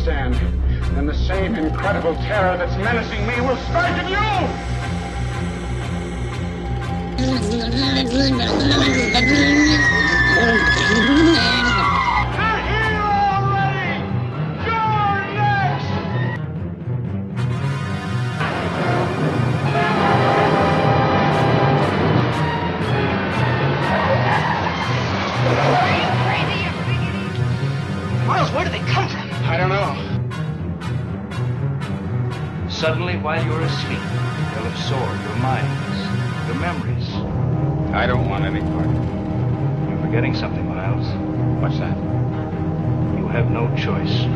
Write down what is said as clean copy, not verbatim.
Afghanistan, and the same incredible terror that's menacing me will strike at you! They're here already! You're next! Miles, where do they come from? I don't know. Suddenly, while you're asleep, they'll absorb your minds, your memories. I don't want any part of it. You're forgetting something, Miles. What's that? You have no choice.